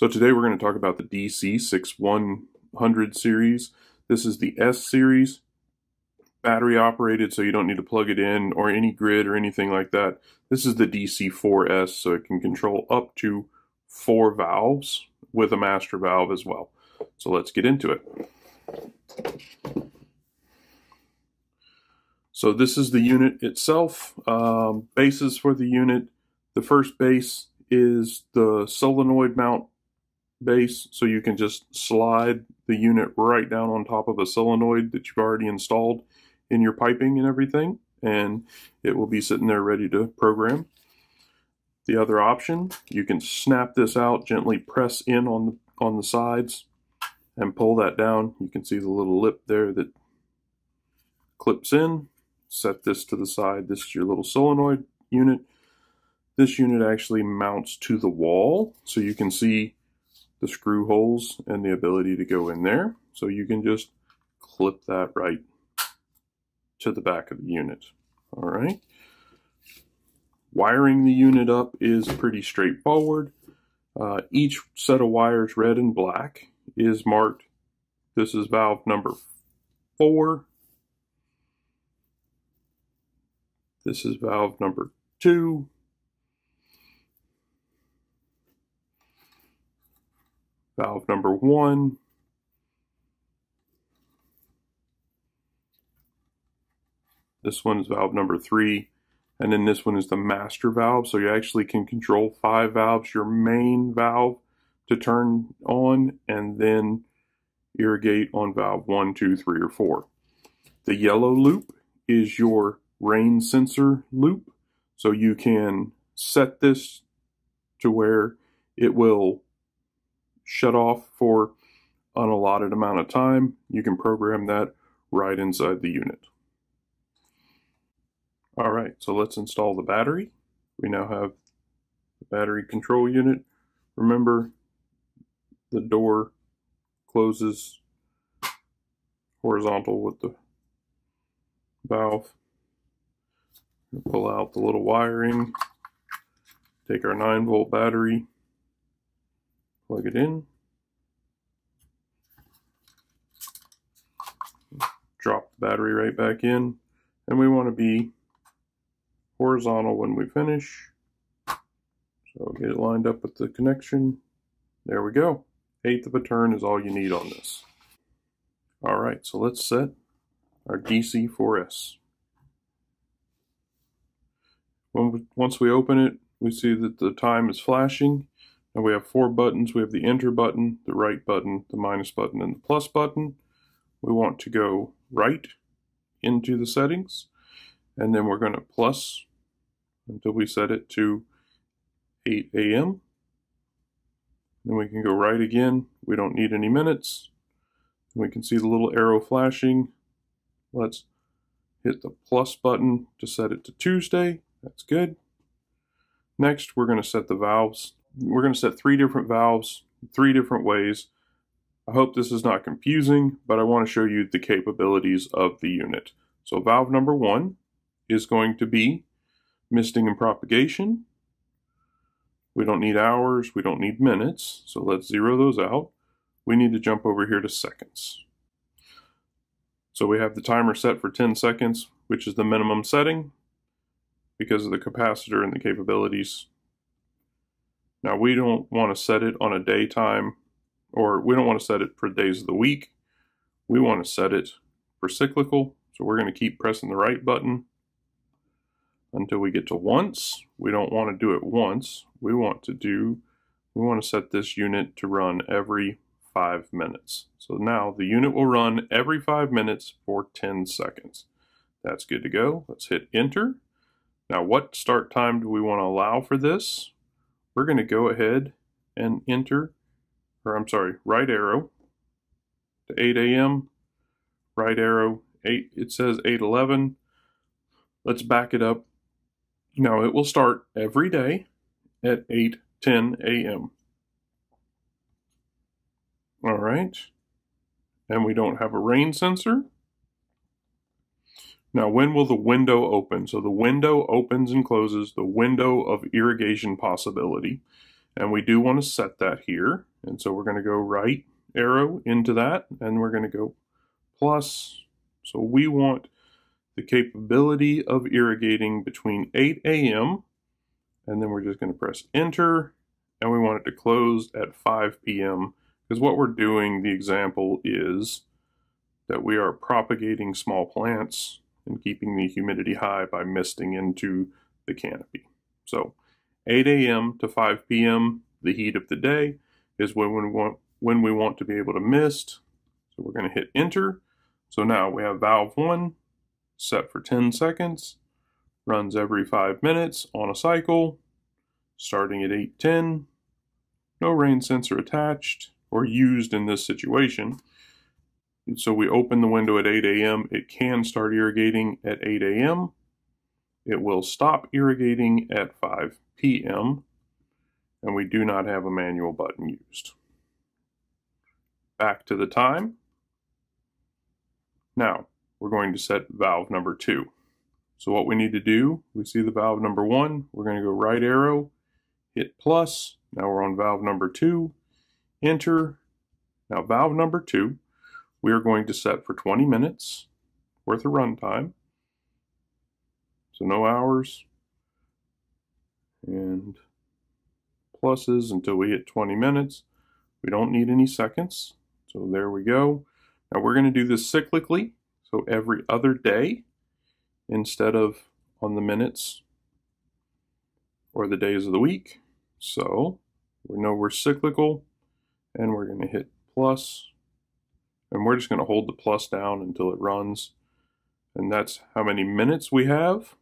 So today we're going to talk about the DC-6100 series. This is the S series, battery operated, so you don't need to plug it in or any grid or anything like that. This is the DC-4S, so it can control up to 4 valves with a master valve as well. So let's get into it. So this is the unit itself, bases for the unit. The first base is the solenoid mount base, so you can just slide the unit right down on top of a solenoid that you've already installed in your piping and everything, and it will be sitting there ready to program. The other option, you can snap this out, gently press in on the sides and pull that down. You can see the little lip there that clips in. Set this to the side. This is your little solenoid unit. This unit actually mounts to the wall, so you can see the screw holes and the ability to go in there. So you can just clip that right to the back of the unit. All right. Wiring the unit up is pretty straightforward. Each set of wires, red and black, is marked. This is valve number 4. This is valve number 2. Valve number 1, this one is valve number 3, and then this one is the master valve, so you actually can control 5 valves, your main valve to turn on, and then irrigate on valve 1, 2, 3, or 4. The yellow loop is your rain sensor loop, so you can set this to where it will shut off for an allotted amount of time. You can program that right inside the unit. All right, so let's install the battery. We now have the battery control unit. Remember, the door closes horizontal with the valve. We'll pull out the little wiring, take our 9-volt battery, plug it in, drop the battery right back in, and we want to be horizontal when we finish. So get it lined up with the connection. There we go. 1/8 of a turn is all you need on this. All right, so let's set our DC-4S. Once we open it, we see that the time is flashing. And we have 4 buttons. We have the enter button, the right button, the minus button, and the plus button. We want to go right into the settings, and then we're going to plus until we set it to 8 a.m. Then we can go right again. We don't need any minutes. We can see the little arrow flashing. Let's hit the plus button to set it to Tuesday. That's good. Next, we're going to set the valves. We're going to set 3 different valves, 3 different ways. I hope this is not confusing, but I want to show you the capabilities of the unit. So valve number 1 is going to be misting and propagation. We don't need hours, we don't need minutes, so let's zero those out. We need to jump over here to seconds. So we have the timer set for 10 seconds, which is the minimum setting because of the capacitor and the capabilities. Now, we don't want to set it on a daytime, or we don't want to set it for days of the week. We want to set it for cyclical, so we're going to keep pressing the right button until we get to once. We don't want to do it once. We want to set this unit to run every 5 minutes. So now the unit will run every 5 minutes for 10 seconds. That's good to go. Let's hit enter. Now, what start time do we want to allow for this? We're going to go ahead and enter, or I'm sorry, right arrow to 8 a.m., right arrow, 8, it says 8:11. Let's back it up. Now it will start every day at 8:10 a.m. All right, and we don't have a rain sensor. Now, when will the window open? So the window opens and closes, the window of irrigation possibility. And we do want to set that here. And so we're going to go right arrow into that, and we're going to go plus. So we want the capability of irrigating between 8 a.m. and then we're just going to press enter, and we want it to close at 5 p.m. because what we're doing, the example is that we are propagating small plants and keeping the humidity high by misting into the canopy. So 8 a.m. to 5 p.m., the heat of the day, is when we want to be able to mist. So we're going to hit enter. So now we have valve 1 set for 10 seconds, runs every 5 minutes on a cycle, starting at 8:10. No rain sensor attached or used in this situation. And so we open the window at 8 a.m. It can start irrigating at 8 a.m. It will stop irrigating at 5 p.m. and we do not have a manual button used. Back to the time. Now, we're going to set valve number 2. So what we need to do, we see the valve number 1, we're going to go right arrow, hit plus, now we're on valve number 2, enter. Now valve number 2, we are going to set for 20 minutes worth of runtime. So no hours, and pluses until we hit 20 minutes. We don't need any seconds, so there we go. Now we're going to do this cyclically, so every other day instead of on the minutes or the days of the week. So we know we're cyclical, and we're going to hit plus, and we're just going to hold the plus down until it runs, and that's how many minutes we have.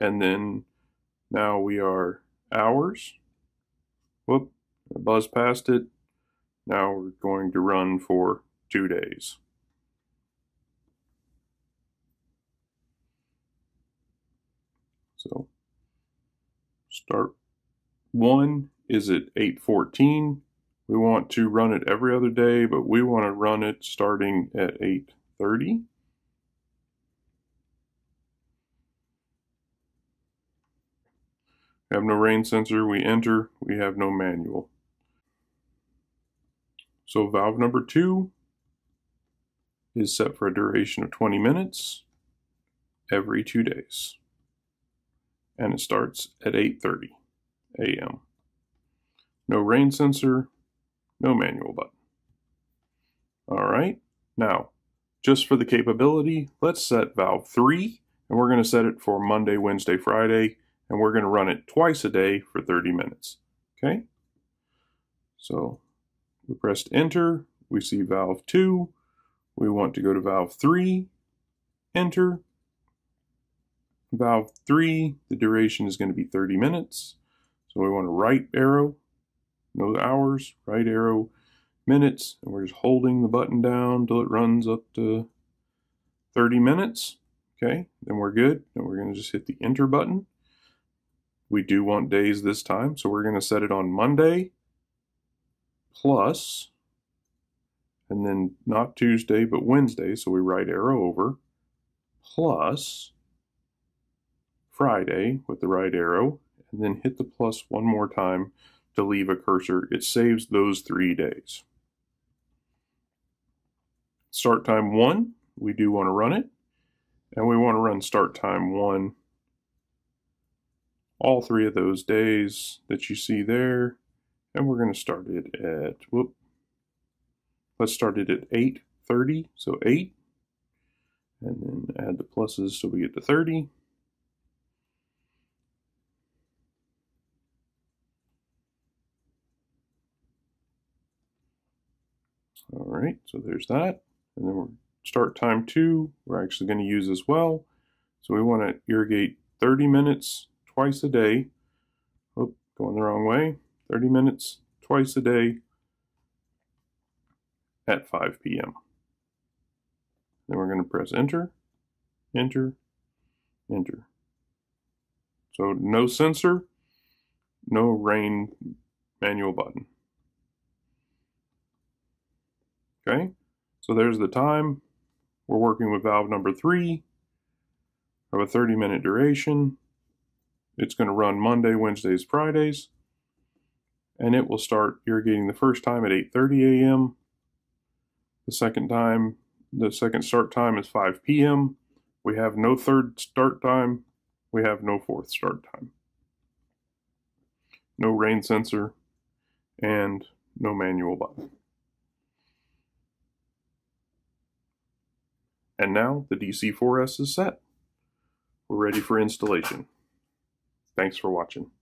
And then now we are hours. Whoop, I buzzed past it. Now we're going to run for 2 days. So start 1 is at 8:14. We want to run it every other day, but we want to run it starting at 8:30. We have no rain sensor, we enter, we have no manual. So valve number 2 is set for a duration of 20 minutes every 2 days. And it starts at 8:30 a.m. No rain sensor, no manual button. All right, now, just for the capability, let's set valve 3, and we're going to set it for Monday, Wednesday, Friday, and we're going to run it twice a day for 30 minutes, okay? So we pressed enter, we see valve 2, we want to go to valve 3, enter. Valve 3, the duration is going to be 30 minutes, so we want to right arrow, no hours, right arrow, minutes, and we're just holding the button down till it runs up to 30 minutes, okay? Then we're good, and we're going to just hit the enter button. We do want days this time, so we're going to set it on Monday, plus, and then not Tuesday, but Wednesday, so we right arrow over, plus Friday with the right arrow, and then hit the plus one more time to leave a cursor. It saves those 3 days. Start time 1, we do want to run it, and we want to run start time 1 all 3 of those days that you see there, and we're going to start it at, whoop, let's start it at 8:30, so 8, and then add the pluses so we get to 30. All right, so there's that, and then we'll start time 2, we're actually going to use as well, so we want to irrigate 30 minutes twice a day, oh, going the wrong way, 30 minutes twice a day at 5 p.m. Then we're going to press enter, enter, enter. So no sensor, no rain manual button. Okay, so there's the time. We're working with valve number 3 of a 30-minute duration. It's going to run Monday, Wednesdays, Fridays, and it will start irrigating the first time at 8:30 a.m. The second start time is 5 p.m. We have no third start time. We have no fourth start time. No rain sensor and no manual button. And now the DC-4S is set. We're ready for installation. Thanks for watching.